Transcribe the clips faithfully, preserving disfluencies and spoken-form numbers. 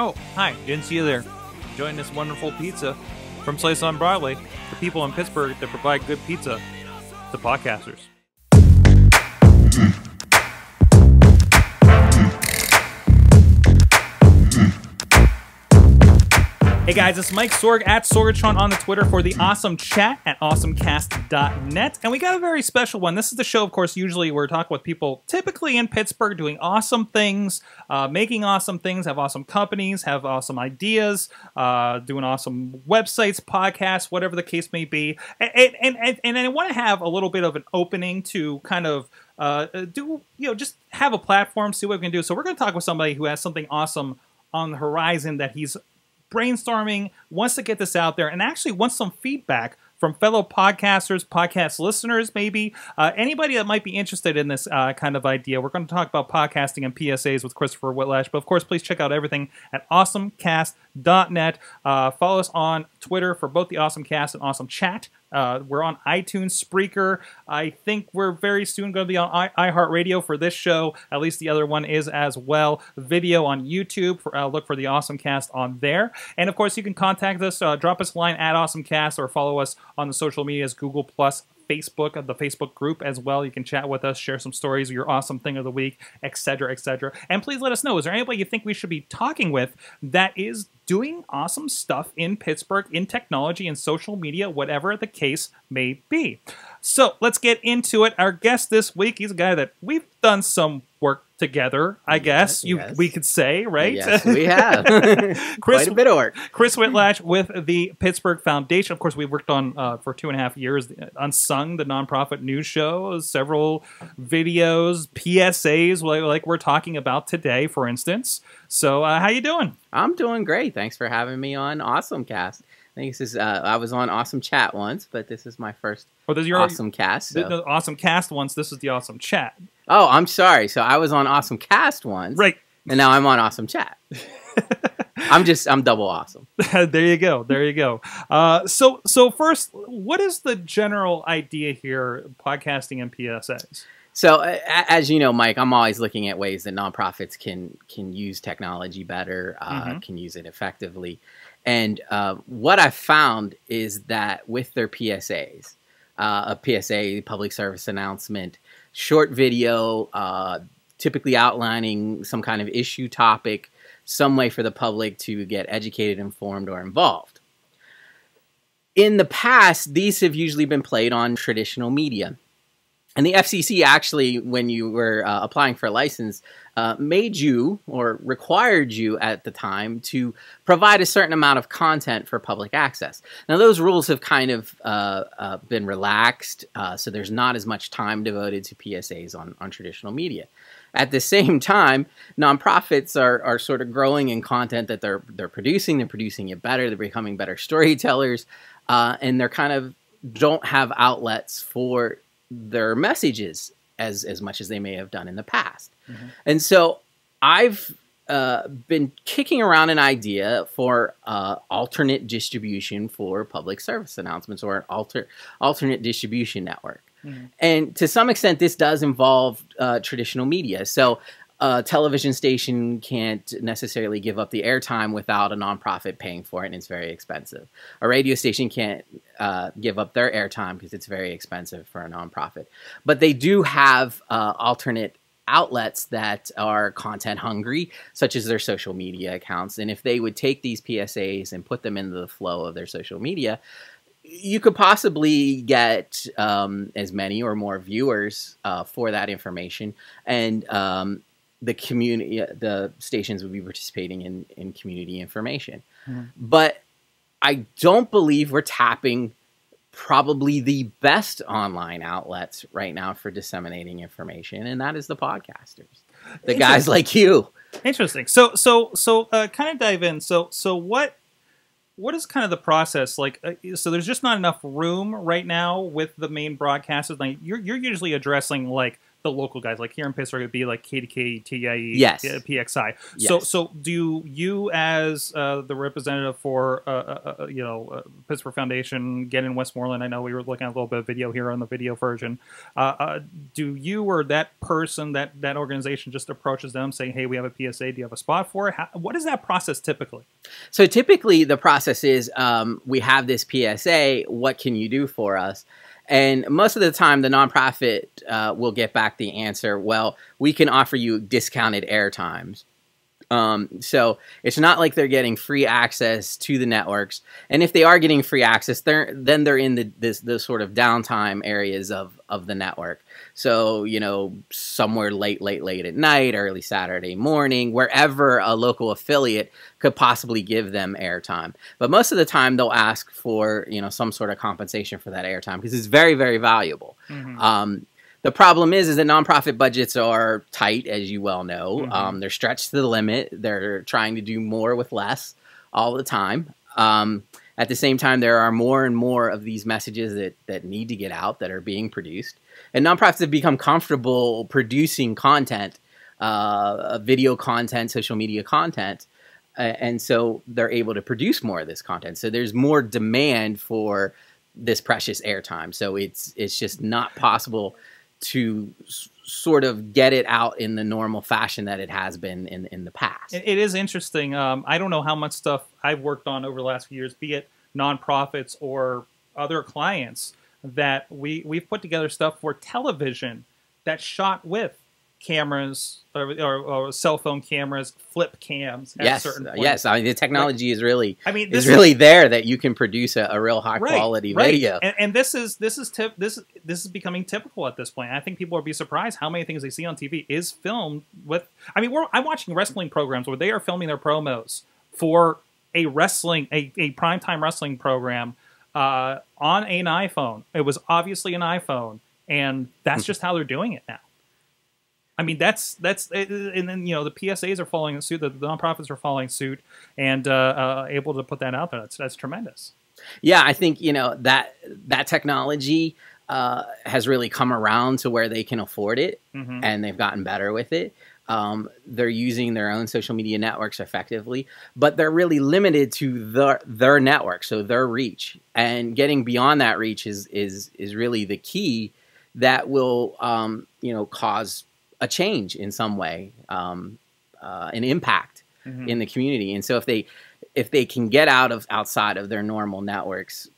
Oh, hi, didn't see you there. Enjoying this wonderful pizza from Slice on Broadway, the people in Pittsburgh that provide good pizza to podcasters. Hey guys, it's Mike Sorg at Sorgatron on the Twitter for the Awesome Chat at awesome cast dot net. And we got a very special one. This is the show, of course, usually we're talking with people typically in Pittsburgh doing awesome things, uh, making awesome things, have awesome companies, have awesome ideas, uh, doing awesome websites, podcasts, whatever the case may be. And, and, and, and I want to have a little bit of an opening to kind of uh, do, you know, just have a platform, see what we can do. So we're going to talk with somebody who has something awesome on the horizon that he's brainstorming, wants to get this out there, and actually wants some feedback from fellow podcasters, podcast listeners, maybe, uh, anybody that might be interested in this uh, kind of idea. We're going to talk about podcasting and P S As with Christopher Whitlatch, but of course, please check out everything at awesome cast dot net. Uh, follow us on Twitter for both the Awesome Cast and Awesome Chat. Uh, we're on iTunes, Spreaker. I think we're very soon going to be on I iHeartRadio for this show. At least the other one is as well. Video on YouTube. For, uh, look for the Awesome Cast on there. And of course, you can contact us. Uh, drop us a line at AwesomeCast or follow us on the social medias, Google Plus, Facebook, the Facebook group as well. You can chat with us, share some stories, your awesome thing of the week, et cetera, et cetera. And please let us know, is there anybody you think we should be talking with that is doing awesome stuff in Pittsburgh, in technology, in social media, whatever the case may be? So let's get into it. Our guest this week, he's a guy that we've done some work together, I guess, yes, you yes. we could say, right? Yes, we have. Chris, quite a bit of work. Chris Whitlatch with the Pittsburgh Foundation. Of course, we worked on, uh, for two and a half years, Unsung, the non-profit news show, several videos, P S As, like we're talking about today, for instance. So, uh, how you doing? I'm doing great. Thanks for having me on AwesomeCast. I think this is, uh, I was on Awesome Chat once, but this is my first oh, this is your, Awesome Cast. So. The, the Awesome Cast once, this is the Awesome Chat. Oh, I'm sorry. So I was on Awesome Cast once. Right. And now I'm on Awesome Chat. I'm just, I'm double awesome. There you go. There you go. Uh, so, so first, what is the general idea here, podcasting and P S As? So uh, as you know, Mike, I'm always looking at ways that nonprofits can, can use technology better, uh, mm-hmm. can use it effectively. And uh, what I found is that with their P S As, uh, a P S A, public service announcement, short video, uh, typically outlining some kind of issue topic, some way for the public to get educated, informed, or involved. In the past, these have usually been played on traditional media. And the F C C actually, when you were uh, applying for a license, uh, made you or required you at the time to provide a certain amount of content for public access. Now, those rules have kind of uh, uh, been relaxed, uh, so there's not as much time devoted to P S As on, on traditional media. At the same time, nonprofits are, are sort of growing in content that they're, they're producing. They're producing it better. They're becoming better storytellers, uh, and they're kind of don't have outlets for their messages as as much as they may have done in the past. Mm-hmm. And so I've uh, been kicking around an idea for uh, alternate distribution for public service announcements, or an alter, alternate distribution network. Mm-hmm. And to some extent, this does involve uh, traditional media. So a television station can't necessarily give up the airtime without a nonprofit paying for it, and it's very expensive. A radio station can't uh, give up their airtime because it's very expensive for a nonprofit. But they do have uh, alternate outlets that are content hungry, such as their social media accounts. And if they would take these P S As and put them into the flow of their social media, you could possibly get um, as many or more viewers uh, for that information. And um, the community, the stations would be participating in, in community information. Mm-hmm. But I don't believe we're tapping probably the best online outlets right now for disseminating information, and that is the podcasters, the guys like you. Interesting. So, so, so, uh, kind of dive in. So, so what, what is kind of the process like? Uh, so, there's just not enough room right now with the main broadcasters. Like, you're you're usually addressing like the local guys, like here in Pittsburgh, it'd be like K D K A, T I E, yes. P X I. Yes. So, so do you, as uh, the representative for uh, uh, you know uh, Pittsburgh Foundation, get in Westmoreland? I know we were looking at a little bit of video here on the video version. Uh, uh, do you or that person, that that organization, just approaches them saying, "Hey, we have a P S A. Do you have a spot for it?" How, what is that process typically? So typically, the process is um, we have this P S A. What can you do for us? And most of the time, the nonprofit uh, will get back the answer, well, we can offer you discounted air times. Um, so it's not like they're getting free access to the networks. And if they are getting free access, they're, then they're in the this, this sort of downtime areas of, of the network. So, you know, somewhere late, late, late at night, early Saturday morning, wherever a local affiliate could possibly give them airtime. But most of the time they'll ask for, you know, some sort of compensation for that airtime because it's very, very valuable. Mm-hmm. Um, the problem is, is that nonprofit budgets are tight, as you well know. Mm-hmm. Um, they're stretched to the limit. They're trying to do more with less all the time. Um, at the same time, there are more and more of these messages that, that need to get out that are being produced. And nonprofits have become comfortable producing content, uh, video content, social media content. Uh, and so they're able to produce more of this content. So there's more demand for this precious airtime. So it's, it's just not possible to sort of get it out in the normal fashion that it has been in, in the past. It, it is interesting. Um, I don't know how much stuff I've worked on over the last few years, be it nonprofits or other clients, that we, we've put together stuff for television that's shot with cameras or, or, or cell phone cameras, flip cams at yes, certain points. Yes, I mean, the technology like, is really I mean, this is really is, there that you can produce a, a real high right, quality right. video. And, and this is this is tip this this is becoming typical at this point. I think people will be surprised how many things they see on T V is filmed with. I mean, we're, I'm watching wrestling programs where they are filming their promos for a wrestling a, a primetime wrestling program uh, on an iPhone. It was obviously an iPhone, and that's just how they're doing it now. I mean, that's, that's, and then, you know, the P S As are following suit, the, the nonprofits are following suit, and uh, uh, able to put that out there. That's, that's tremendous. Yeah, I think, you know, that, that technology uh, has really come around to where they can afford it, mm-hmm. and they've gotten better with it. Um, they're using their own social media networks effectively, but they're really limited to their, their network, so their reach. And getting beyond that reach is, is, is really the key that will, um, you know, cause a change in some way, um, uh, an impact mm-hmm. in the community. And so if they, if they can get out of outside of their normal networks,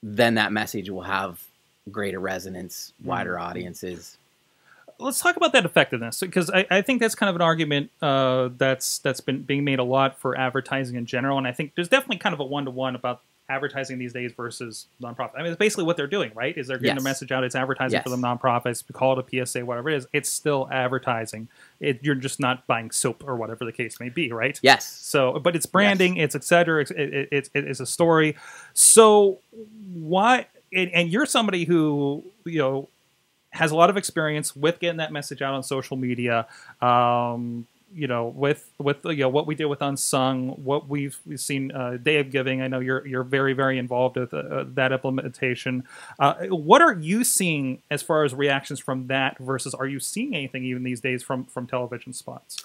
then that message will have greater resonance, wider mm-hmm. audiences. Let's talk about that effectiveness, because I, I think that's kind of an argument uh, that's that's been being made a lot for advertising in general. And I think there's definitely kind of a one-to-one about advertising these days versus nonprofit. I mean, it's basically what they're doing, right? Is they're getting yes. a message out. It's advertising yes. for the nonprofits. We call it a P S A, whatever it is. It's still advertising. It, you're just not buying soap or whatever the case may be, right? Yes. So, but it's branding. Yes. It's et cetera. It's it, it, it, it's a story. So why? And, and you're somebody who you know has a lot of experience with getting that message out on social media. Um, you know, with, with, you know, what we did with Unsung, what we've, we've seen, uh, Day of Giving. I know you're, you're very, very involved with uh, that implementation. Uh, what are you seeing as far as reactions from that versus are you seeing anything even these days from, from television spots?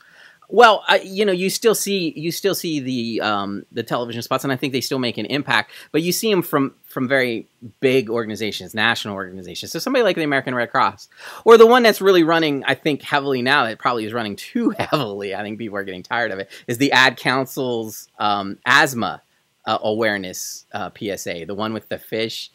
Well, I, you know, you still see, you still see the, um, the television spots, and I think they still make an impact, but you see them from, from very big organizations, national organizations. So somebody like the American Red Cross, or the one that's really running, I think, heavily now, that probably is running too heavily, I think people are getting tired of it, is the Ad Council's um, asthma uh, awareness uh, P S A, the one with the fish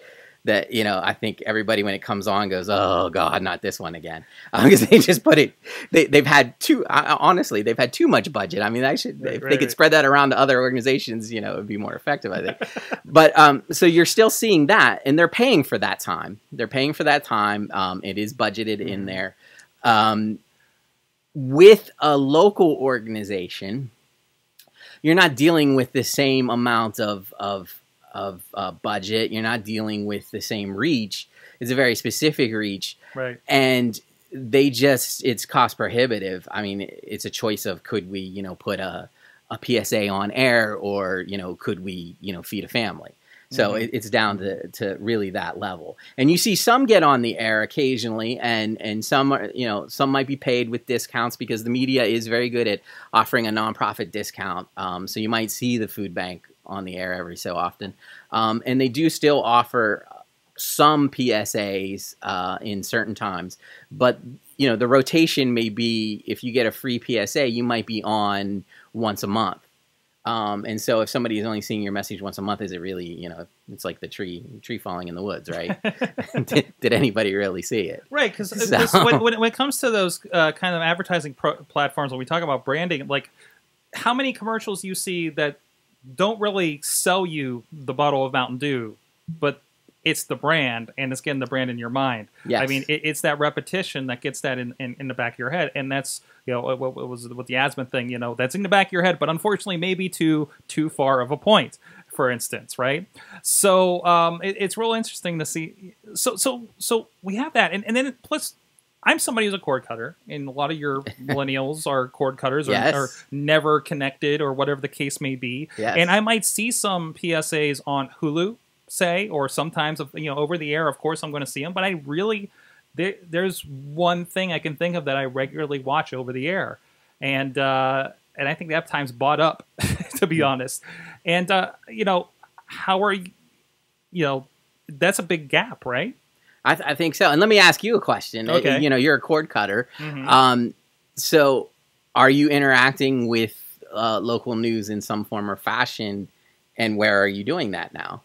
that, you know, I think everybody when it comes on goes, oh, God, not this one again. Because um, they just put it, they, they've had too, uh, honestly, they've had too much budget. I mean, I should, right, if right, they could right. spread that around to other organizations, you know, it would be more effective, I think. But um, so you're still seeing that, and they're paying for that time. They're paying for that time. Um, it is budgeted mm-hmm. in there. Um, with a local organization, you're not dealing with the same amount of, of, of uh, budget. You're not dealing with the same reach. It's a very specific reach. Right. And they just, it's cost prohibitive. I mean, it's a choice of, could we, you know, put a, a P S A on air, or, you know, could we, you know, feed a family? So mm-hmm. it, it's down to, to really that level. And you see some get on the air occasionally, and, and some are, you know, some might be paid with discounts because the media is very good at offering a nonprofit discount. Um, so you might see the food bank on the air every so often. Um, and they do still offer some P S As uh, in certain times. But, you know, the rotation may be, if you get a free P S A, you might be on once a month. Um, and so if somebody is only seeing your message once a month, is it really, you know, it's like the tree tree falling in the woods, right? did, did anybody really see it? Right, because so. when, when it comes to those uh, kind of advertising pro platforms, when we talk about branding, like how many commercials you see that don't really sell you the bottle of Mountain Dew, but it's the brand, and it's getting the brand in your mind. Yes. I mean, it, it's that repetition that gets that in, in, in the back of your head. And that's, you know, what, what was with the asthma thing, you know, that's in the back of your head, but unfortunately maybe too, too far of a point, for instance, right? So um, it, it's real interesting to see. So so so we have that. And, and then plus, I'm somebody who's a cord cutter, and a lot of your millennials are cord cutters, or, yes. or never connected, or whatever the case may be. Yes. And I might see some P S As on Hulu, say, or sometimes, you know, over the air. Of course I'm going to see them, but I really, there, there's one thing I can think of that I regularly watch over the air, and uh, and I think that time's bought up, to be honest. And uh, you know, how are you, you know, that's a big gap, right? I, th I think so. And let me ask you a question. Okay. You know, you're a cord cutter, mm-hmm. um, so are you interacting with uh, local news in some form or fashion, and where are you doing that now?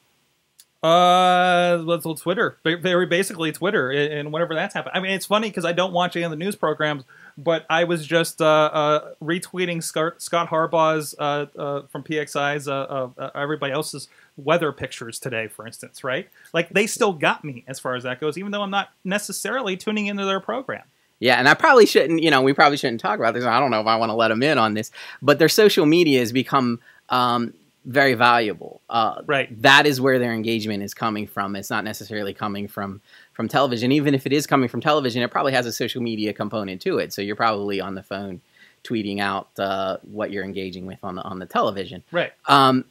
Uh, let's well, Twitter, very basically Twitter, and whenever that's happened. I mean, it's funny because I don't watch any of the news programs, but I was just uh, uh, retweeting Scott, Scott Harbaugh's uh, uh, from P X I's uh, uh, everybody else's weather pictures today, for instance, right? Like they still got me as far as that goes, even though I'm not necessarily tuning into their program. Yeah, and I probably shouldn't. You know, we probably shouldn't talk about this. I don't know if I want to let them in on this, but their social media has become. Um, very valuable. Uh, right. That is where their engagement is coming from. It's not necessarily coming from, from television. Even if it is coming from television, it probably has a social media component to it. So you're probably on the phone tweeting out uh, what you're engaging with on the, on the television. Right. Um,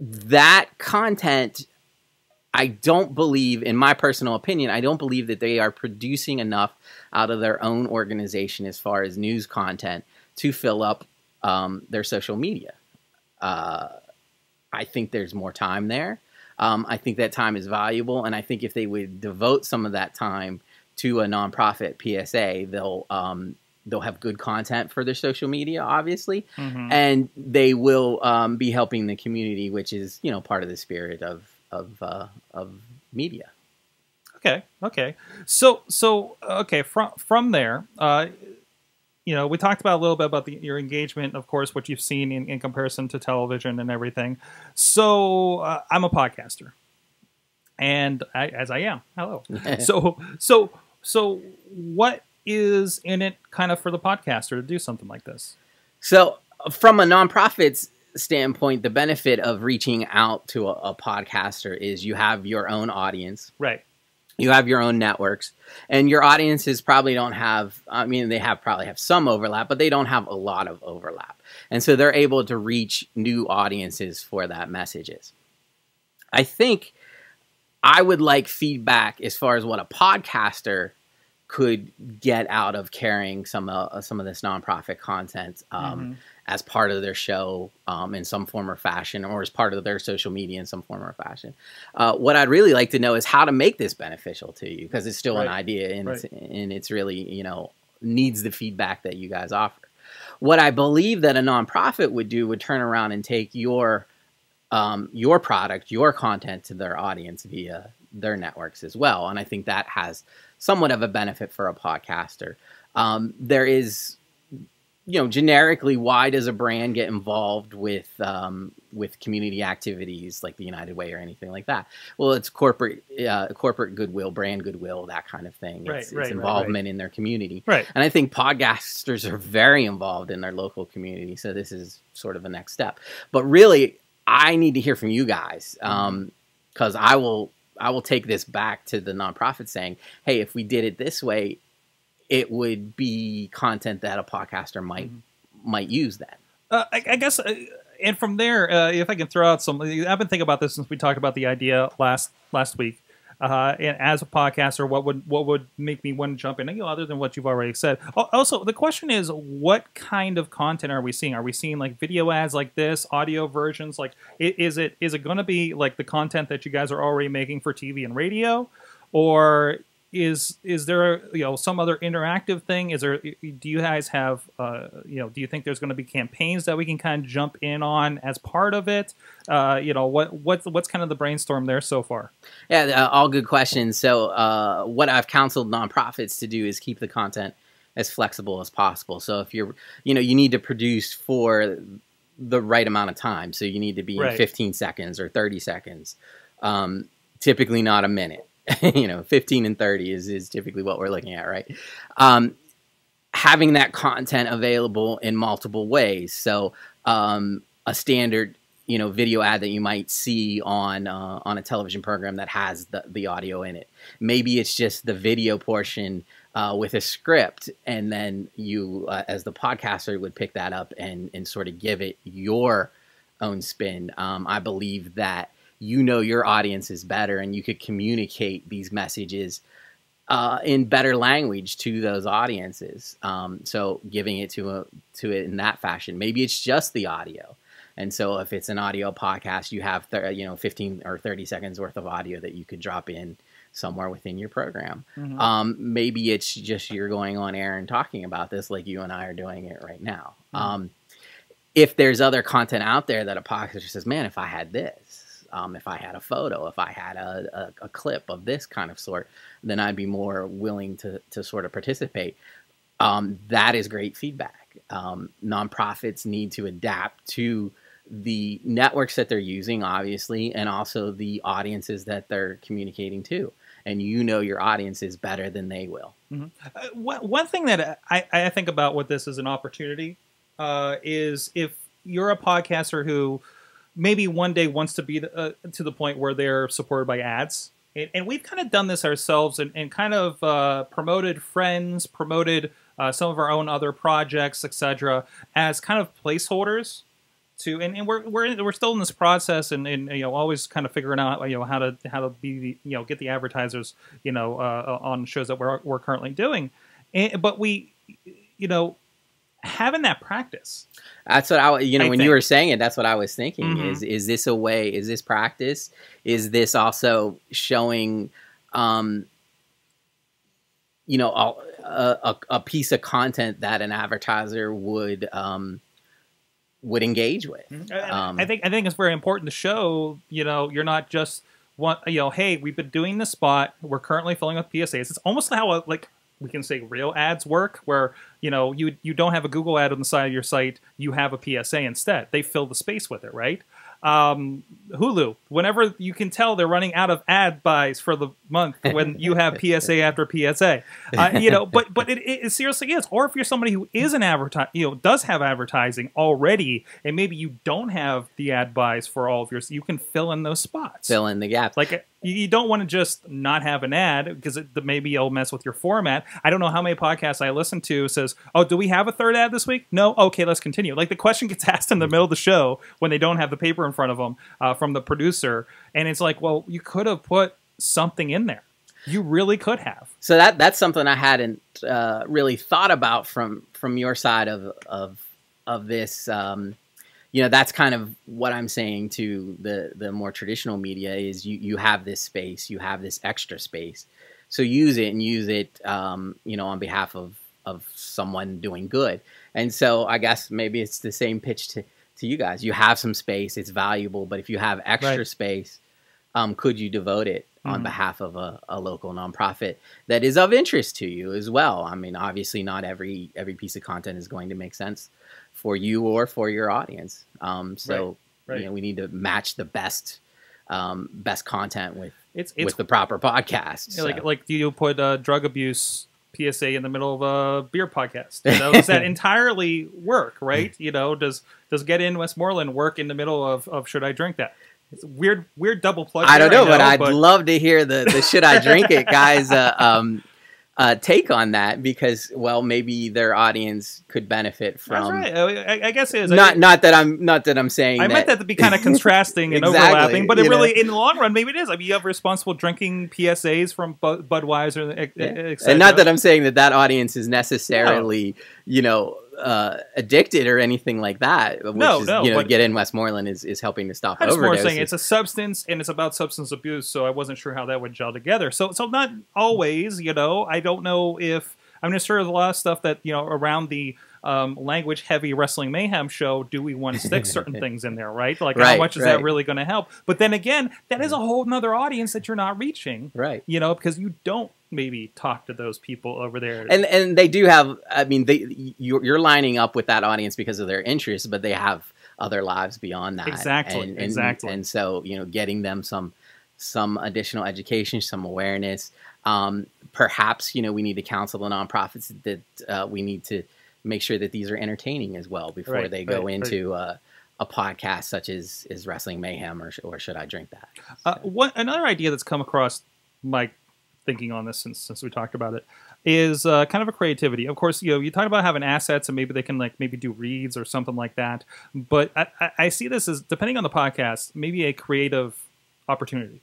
that content, I don't believe, in my personal opinion, I don't believe that they are producing enough out of their own organization as far as news content to fill up um, their social media. Uh, I think there's more time there. Um, I think that time is valuable, and I think if they would devote some of that time to a nonprofit P S A, they'll um, they'll have good content for their social media, obviously, mm-hmm. and they will um, be helping the community, which is, you know, part of the spirit of of uh, of media. Okay, okay. So so okay from from there. Uh, You know, we talked about a little bit about the, your engagement, of course, what you've seen in, in comparison to television and everything. So uh, I'm a podcaster, and I, as I am, hello. so, so, so, what is in it, kind of, for the podcaster to do something like this? So, from a nonprofit's standpoint, the benefit of reaching out to a, a podcaster is you have your own audience, right? You have your own networks, and your audiences probably don't have, I mean, they have probably have some overlap, but they don't have a lot of overlap. And so they're able to reach new audiences for that messages. I think I would like feedback as far as what a podcaster could get out of carrying some, uh, some of this nonprofit content um, mm-hmm. as part of their show um, in some form or fashion, or as part of their social media in some form or fashion. Uh, what I'd really like to know is how to make this beneficial to you, because it's still right. an idea, and, right. it's, and it's really, you know, needs the feedback that you guys offer. What I believe that a nonprofit would do would turn around and take your, um, your product, your content to their audience via their networks as well. And I think that has somewhat of a benefit for a podcaster. Um, there is, you know, generically, why does a brand get involved with um, with community activities like the United Way or anything like that? Well, it's corporate uh, corporate goodwill, brand goodwill, that kind of thing. Right, it's, right, it's involvement right, right. in their community. Right. And I think podcasters are very involved in their local community, so this is sort of a next step. But really, I need to hear from you guys, um, 'cause I will... I will take this back to the nonprofit saying, hey, if we did it this way, it would be content that a podcaster might mm-hmm. might use then. Uh, I, I guess, uh, and from there, uh, if I can throw out some, I've been thinking about this since we talked about the idea last last week. Uh, and as a podcaster, what would what would make me want to jump in? You know, other than what you've already said. Also, the question is, what kind of content are we seeing? Are we seeing like video ads like this, audio versions? Like, is it is it going to be like the content that you guys are already making for T V and radio, or is is there you know some other interactive thing? Is there do you guys have uh, you know do you think there's going to be campaigns that we can kind of jump in on as part of it? Uh, you know, what what's what's kind of the brainstorm there so far? Yeah, uh, all good questions. So uh, what I've counseled nonprofits to do is keep the content as flexible as possible. So if you're, you know, you need to produce for the right amount of time. So you need to be right. in fifteen seconds or thirty seconds, um, typically not a minute. You know, fifteen and thirty is, is typically what we're looking at, right? Um, having that content available in multiple ways. So um, a standard you know, video ad that you might see on uh, on a television program that has the, the audio in it. Maybe it's just the video portion uh, with a script, and then you, uh, as the podcaster, would pick that up and, and sort of give it your own spin. Um, I believe that you know your audience is better, and you could communicate these messages uh, in better language to those audiences. Um, so giving it to, a, to it in that fashion. Maybe it's just the audio. And so if it's an audio podcast, you have you know fifteen or thirty seconds worth of audio that you could drop in somewhere within your program. Mm-hmm. um, maybe it's just you're going on air and talking about this like you and I are doing it right now. Mm-hmm. um, if there's other content out there that a podcaster says, man, if I had this, um, if I had a photo, if I had a, a, a clip of this kind of sort, then I'd be more willing to, to sort of participate. Um, that is great feedback. Um, nonprofits need to adapt to the networks that they're using, obviously, and also the audiences that they're communicating to. And you know your audience is better than they will. Mm-hmm. uh, one, one thing that I, I think about with this as an opportunity uh, is if you're a podcaster who maybe one day wants to be the, uh, to the point where they're supported by ads. And, and we've kind of done this ourselves and, and kind of uh, promoted friends, promoted uh, some of our own other projects, et cetera, as kind of placeholders. To, and, and we're we're in, we're still in this process, and, and you know always kind of figuring out you know how to how to be the, you know get the advertisers you know uh, on shows that we're we're currently doing, and, but we you know having that practice. That's what I you know I when think. you were saying it. That's what I was thinking. Mm-hmm. Is is this a way? Is this practice? Is this also showing, um, you know, a, a a piece of content that an advertiser would. Um, would engage with. Um, I think I think it's very important to show, you know, you're not just one, you know, hey, we've been doing this spot. We're currently filling with P S As. It's almost how like we can say real ads work, where, you know, you you don't have a Google ad on the side of your site. You have a P S A instead. They fill the space with it, right? Um, Hulu, whenever you can tell they're running out of ad buys for the month when you have P S A after P S A, uh, you know, but, but it, it seriously is. Or if you're somebody who is an advertiser, you know, does have advertising already, and maybe you don't have the ad buys for all of yours, you can fill in those spots. Fill in the gaps. Like, you don't want to just not have an ad, because it, maybe it'll mess with your format. I don't know how many podcasts I listen to says, oh, do we have a third ad this week? No? Okay, let's continue. Like, the question gets asked in the middle of the show when they don't have the paper in front of them uh, from the producer. And it's like, well, you could have put something in there. You really could have. So that that's something I hadn't uh, really thought about from, from your side of, of, of this. Um You know, that's kind of what I'm saying to the, the more traditional media is you, you have this space, you have this extra space. So use it and use it, um, you know, on behalf of, of someone doing good. And so I guess maybe it's the same pitch to, to you guys. You have some space, it's valuable, but if you have extra right. space, um, could you devote it mm-hmm. on behalf of a, a local nonprofit that is of interest to you as well? I mean, obviously not every, every piece of content is going to make sense for you or for your audience. Um, so right, right. You know, we need to match the best um, best content with it's, it's, with the proper podcast. Yeah, so. Like like you put uh, drug abuse P S A in the middle of a beer podcast. So does that entirely work? Right? You know, does does Get In Westmoreland work in the middle of, of Should I Drink That? It's weird weird double plug. I don't know, I know, but I'd but... love to hear the the Should I Drink It guys. Uh, um, uh, take on that because, well, maybe their audience could benefit from. That's right. I, I guess it is. Not, I, not that I'm not that I'm saying. I that. meant that to be kind of contrasting and exactly, overlapping, but it really, know? in the long run, maybe it is. I mean, you have responsible drinking P S As from Bud Budweiser, et, yeah. et cetera. And not that I'm saying that that audience is necessarily, no. you know. Uh, addicted or anything like that. Which no, is, no. You know, Get In Westmoreland is, is helping to stop overdoses. I'm more saying it's a substance and it's about substance abuse, so I wasn't sure how that would gel together. So, so not always, you know. I don't know if... I'm just sure there's a lot of stuff that, you know, around the um, language-heavy Wrestling Mayhem show, do we want to stick certain things in there, right? Like, right, how much is right. that really going to help? But then again, that is a whole other audience that you're not reaching. Right. You know, because you don't maybe talk to those people over there. And and they do have, I mean, they you're, you're lining up with that audience because of their interests, but they have other lives beyond that. Exactly, and, and, exactly. And so, you know, getting them some some additional education, some awareness. Um, perhaps, you know, we need to counsel the nonprofits that uh, we need to make sure that these are entertaining as well before right, they go right, into... Right. Uh, a podcast such as is Wrestling Mayhem or, or Should I Drink That? So. Uh, what, another idea that's come across my thinking on this since, since we talked about it is uh, kind of a creativity. Of course, you know, you talk about having assets and maybe they can like maybe do reads or something like that. But I, I, I see this as, depending on the podcast, maybe a creative opportunity.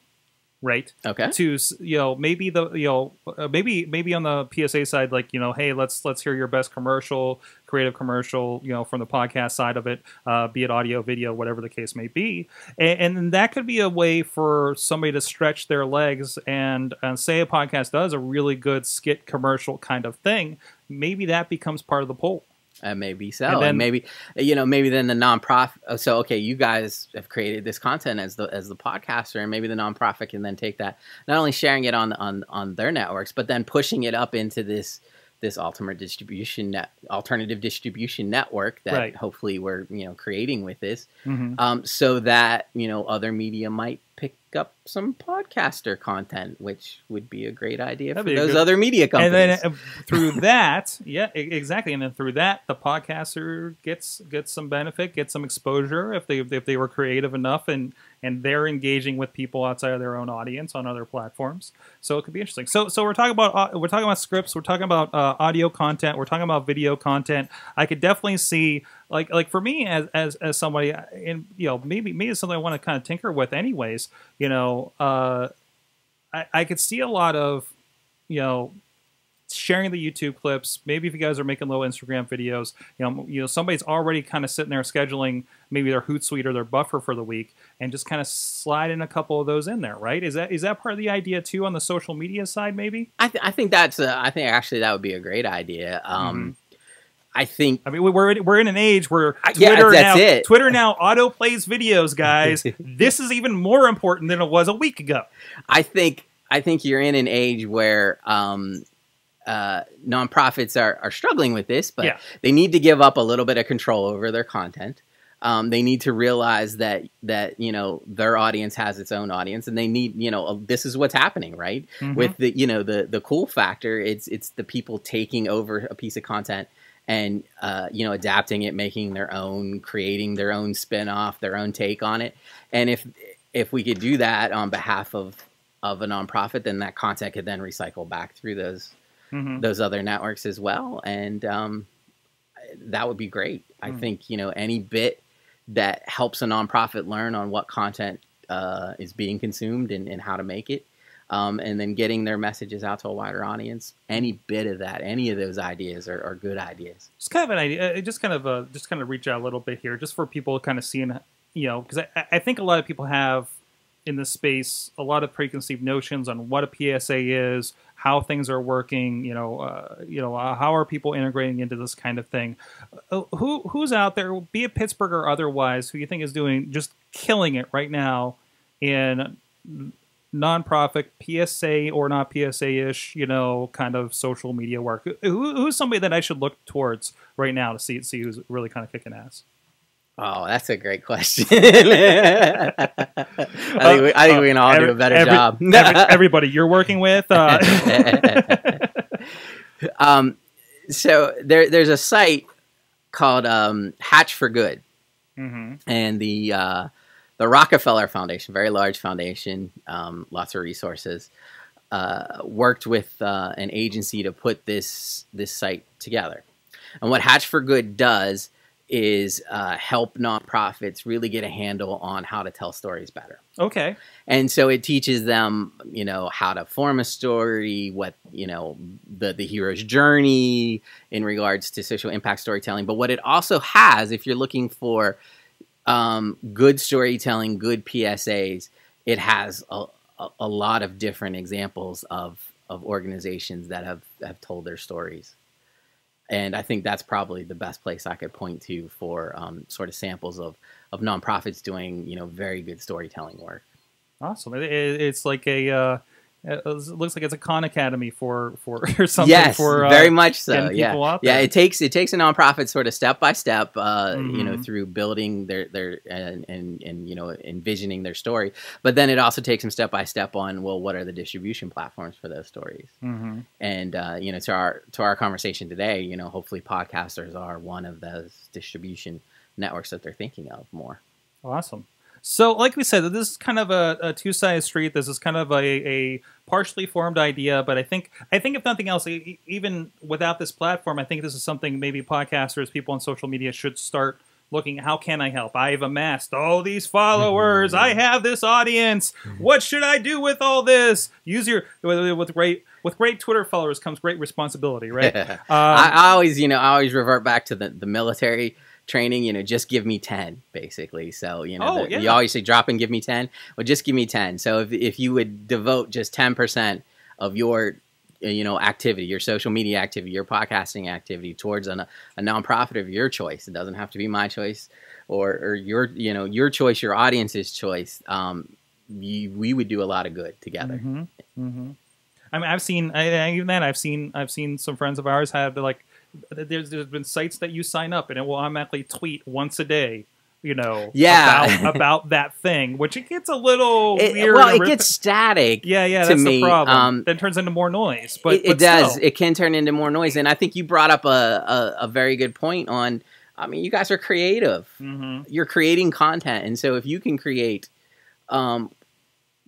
Right. Okay. To, you know, maybe the, you know, maybe, maybe on the P S A side, like, you know, hey, let's, let's hear your best commercial, creative commercial, you know, from the podcast side of it, uh, be it audio, video, whatever the case may be. And, and that could be a way for somebody to stretch their legs and, and say a podcast does a really good skit commercial kind of thing. Maybe that becomes part of the poll. Uh, maybe so. And, then, and maybe, you know, maybe then the nonprofit. So, okay, you guys have created this content as the as the podcaster, and maybe the nonprofit can then take that, not only sharing it on on on their networks, but then pushing it up into this this ultimate distribution net, alternative distribution network that right. hopefully we're you know creating with this, mm-hmm. um, so that you know other media might pick up some podcaster content, which would be a great idea That'd for those good. other media companies. And then uh, through that, yeah, exactly. And then through that, the podcaster gets gets some benefit, gets some exposure if they if they were creative enough, and and they're engaging with people outside of their own audience on other platforms. So it could be interesting. So so we're talking about uh, we're talking about scripts, we're talking about uh, audio content, we're talking about video content. I could definitely see. Like, like for me as, as, as somebody, and you know, maybe, maybe it's something I want to kind of tinker with anyways, you know, uh, I, I could see a lot of, you know, sharing the YouTube clips. Maybe if you guys are making little Instagram videos, you know, you know, somebody's already kind of sitting there scheduling maybe their Hootsuite or their buffer for the week and just kind of slide in a couple of those in there. Right. Is that, is that part of the idea too on the social media side? Maybe I, th I think that's a, I think actually that would be a great idea. Um, mm-hmm. I think I mean we're we're in an age where Twitter yeah, that's now it. Twitter now auto plays videos, guys. This is even more important than it was a week ago. I think I think you're in an age where um, uh, nonprofits are are struggling with this, but yeah. they need to give up a little bit of control over their content. Um, they need to realize that that you know their audience has its own audience, and they need you know a, this is what's happening right mm-hmm. with the you know the the cool factor. It's it's the people taking over a piece of content. And, uh, you know, adapting it, making their own, creating their own spin-off, their own take on it. And if if we could do that on behalf of, of a nonprofit, then that content could then recycle back through those mm-hmm. those other networks as well. And um, that would be great. Mm-hmm. I think, you know, any bit that helps a nonprofit learn on what content uh, is being consumed and, and how to make it. Um, and then getting their messages out to a wider audience. Any bit of that, any of those ideas are, are good ideas. Just kind of an idea. Just kind of a, just kind of reach out a little bit here, just for people kind of seeing, you know, because I, I think a lot of people have in this space a lot of preconceived notions on what a P S A is, how things are working, you know, uh, you know, uh, how are people integrating into this kind of thing? Uh, who who's out there, be it Pittsburgh or otherwise, who you think is doing just killing it right now in nonprofit P S A or not P S A-ish, you know, kind of social media work. Who, who's somebody that I should look towards right now to see see who's really kind of kicking ass? Oh, that's a great question. I think we, I think uh, we can all every, do a better every, job. every, everybody you're working with. Uh. um, so there, there's a site called um, Hatch for Good, mm-hmm. and the uh, The Rockefeller Foundation, very large foundation, um, lots of resources, uh, worked with uh, an agency to put this this site together. And what Hatch for Good does is uh, help nonprofits really get a handle on how to tell stories better. Okay. And so it teaches them, you know, how to form a story, what, you know, the, the hero's journey in regards to social impact storytelling. But what it also has, if you're looking for um, good storytelling, good P S As, it has a, a, a lot of different examples of, of organizations that have, have told their stories. And I think that's probably the best place I could point to for um, sort of samples of, of nonprofits doing, you know, very good storytelling work. Awesome. It, it, it's like a, uh, it looks like it's a Khan Academy for, for or something. Yes, for, uh, very much so. Getting yeah. people up yeah. Or... It takes, it takes a nonprofit sort of step by step, uh, mm-hmm. you know, through building their, their, and, and, and, you know, envisioning their story. But then it also takes them step by step on, well, what are the distribution platforms for those stories? Mm-hmm. And, uh, you know, to our, to our conversation today, you know, hopefully podcasters are one of those distribution networks that they're thinking of more. Awesome. So, like we said, this is kind of a, a two-sided street. This is kind of a, a partially formed idea, but I think, I think if nothing else, e even without this platform, I think this is something maybe podcasters, people on social media should start looking. How can I help? I've amassed all these followers. I have this audience. What should I do with all this? Use your with, with great with great Twitter followers comes great responsibility, right? um, I, I always, you know, I always revert back to the, the military training, you know, just give me ten, basically. So, you know, oh, the, yeah. you always say drop and give me ten. Well, just give me ten. So if, if you would devote just ten percent of your, you know, activity, your social media activity, your podcasting activity towards an, a nonprofit of your choice, it doesn't have to be my choice or, or your, you know, your choice, your audience's choice. Um, you, we would do a lot of good together. Mm-hmm. Mm-hmm. I mean, I've seen, I, even then I've seen, I've seen some friends of ours have the like, There's, there's been sites that you sign up and it will automatically tweet once a day, you know, yeah. about, about that thing, which it gets a little it, weird. Well, it gets static. Yeah, yeah, to that's me. the problem. Um, then it turns into more noise. But It, it but does. Still. It can turn into more noise. And I think you brought up a, a, a very good point on, I mean, you guys are creative. Mm-hmm. You're creating content. And so if you can create, um,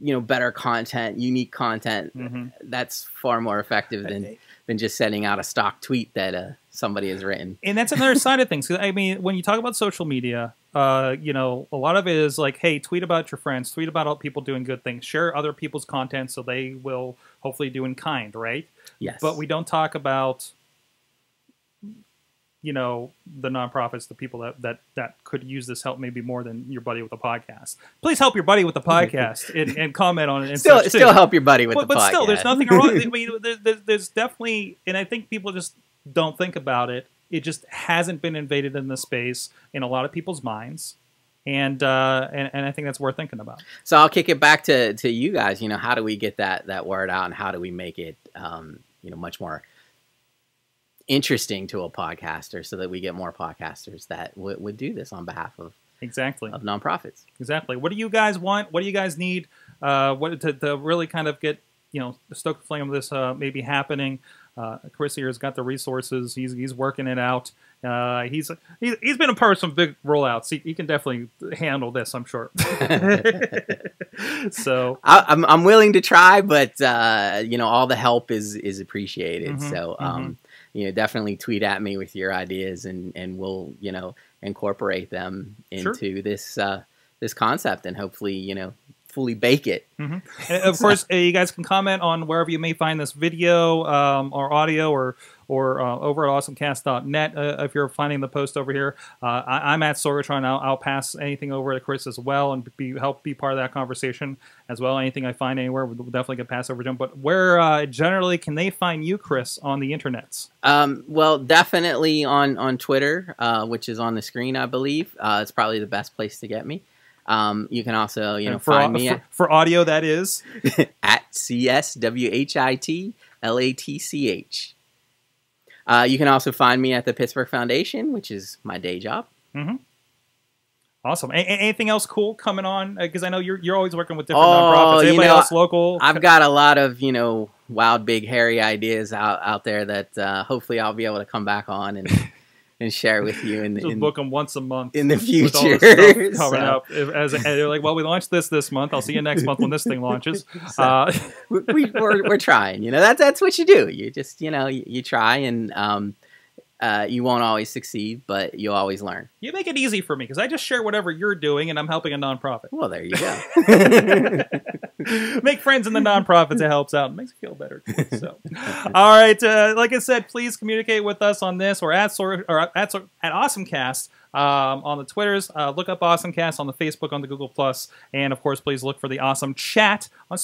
you know, better content, unique content, mm-hmm. that's far more effective than... than just sending out a stock tweet that uh, somebody has written. And that's another side of things. 'Cause, I mean, when you talk about social media, uh, you know, a lot of it is like, hey, tweet about your friends, tweet about all people doing good things, share other people's content so they will hopefully do in kind, right? Yes. But we don't talk about, you know, the nonprofits, the people that, that, that could use this help maybe more than your buddy with the podcast. Please help your buddy with the podcast and, and comment on it. And still, still help your buddy with but, the but podcast. But still, there's nothing wrong. I mean, there's, there's definitely, and I think people just don't think about it. It just hasn't been invaded in the space in a lot of people's minds. And, uh, and, and I think that's worth thinking about. So I'll kick it back to, to you guys. You know, how do we get that, that word out and how do we make it, um, you know, much more interesting to a podcaster so that we get more podcasters that would do this on behalf of exactly of nonprofits? Exactly. What do you guys want? What do you guys need? Uh, what to, to really kind of get, you know, the stoke the flame of this uh, maybe happening. Uh, Chris here has got the resources. He's, he's working it out. Uh, he's, he's, he's been a part of some big rollouts. He, he can definitely handle this, I'm sure. So I, I'm, I'm willing to try, but, uh, you know, all the help is, is appreciated. Mm-hmm, so, um, mm-hmm. you know, definitely tweet at me with your ideas and, and we'll, you know, incorporate them into sure. this, uh, this concept and hopefully, you know, fully bake it. Mm-hmm. And of course, you guys can comment on wherever you may find this video um, or audio or, or uh, over at awesome cast dot net uh, if you're finding the post over here. Uh, I, I'm at Sorgatron. I'll, I'll pass anything over to Chris as well and be, help be part of that conversation as well. Anything I find anywhere will definitely get passed over to him. But where uh, generally can they find you, Chris, on the internets? Um, well, definitely on, on Twitter, uh, which is on the screen, I believe. Uh, it's probably the best place to get me. Um, you can also, you know, for, find me for, at, for audio. That is at C S W H I T L A T C H. Uh, you can also find me at the Pittsburgh Foundation, which is my day job. Mm-hmm. Awesome. A anything else cool coming on? Because I know you're you're always working with different oh, nonprofits. Anybody you know, else local? I've got a lot of you know wild, big, hairy ideas out out there that uh, hopefully I'll be able to come back on and and share with you. And just book them once a month in the future. With all this stuff coming so. up. As, as they're like, well, we launched this this month. I'll see you next month when this thing launches. So uh, we, we're we're trying. You know, that's that's what you do. You just you know you, you try and. Um, Uh, you won't always succeed, but you'll always learn. You make it easy for me because I just share whatever you're doing and I'm helping a nonprofit. Well, there you go. Make friends in the nonprofits. It helps out. It makes you feel better. Too, so, all right. Uh, like I said, please communicate with us on this or at Sor or at, Sor at AwesomeCast um, on the Twitters. Uh, look up AwesomeCast on the Facebook, on the Google Plus, and of course, please look for the Awesome Chat on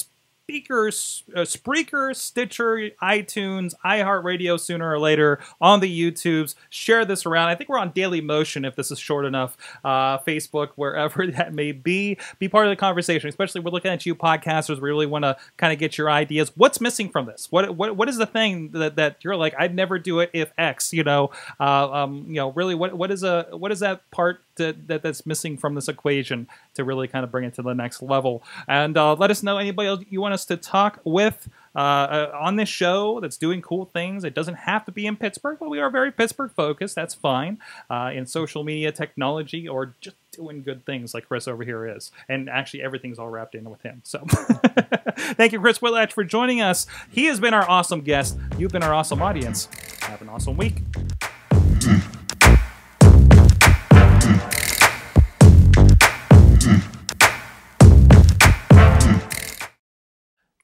Speakers, uh, Spreaker, Stitcher, iTunes, iHeartRadio sooner or later, on the YouTubes. Share this around. I think we're on Daily Motion if this is short enough. Uh, Facebook, wherever that may be. Be part of the conversation, especially we're looking at you podcasters. We really want to kind of get your ideas. What's missing from this? What what What is the thing that, that you're like, I'd never do it if X, you know? Uh, um, you know, really, what what is a what is that part to, that that's missing from this equation to really kind of bring it to the next level? And uh, let us know anybody else you want to us to talk with uh, uh, on this show that's doing cool things. It doesn't have to be in Pittsburgh, but we are very Pittsburgh focused. That's fine. Uh, in social media, technology, or just doing good things like Chris over here is. And actually everything's all wrapped in with him. So thank you, Chris Whitlatch, for joining us. He has been our awesome guest. You've been our awesome audience. Have an awesome week.